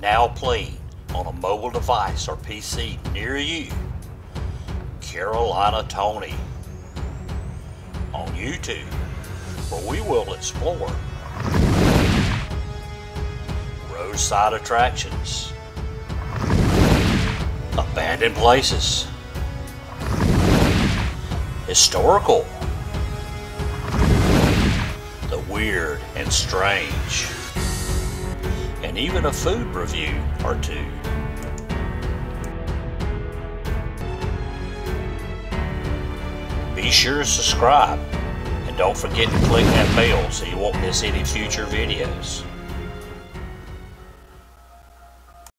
now playing on a mobile device or PC near you. Carolina Tony on YouTube, where we will explore roadside attractions, abandoned places, historical, the weird and strange, and even a food review or two. Be sure to subscribe and don't forget to click that bell so you won't miss any future videos.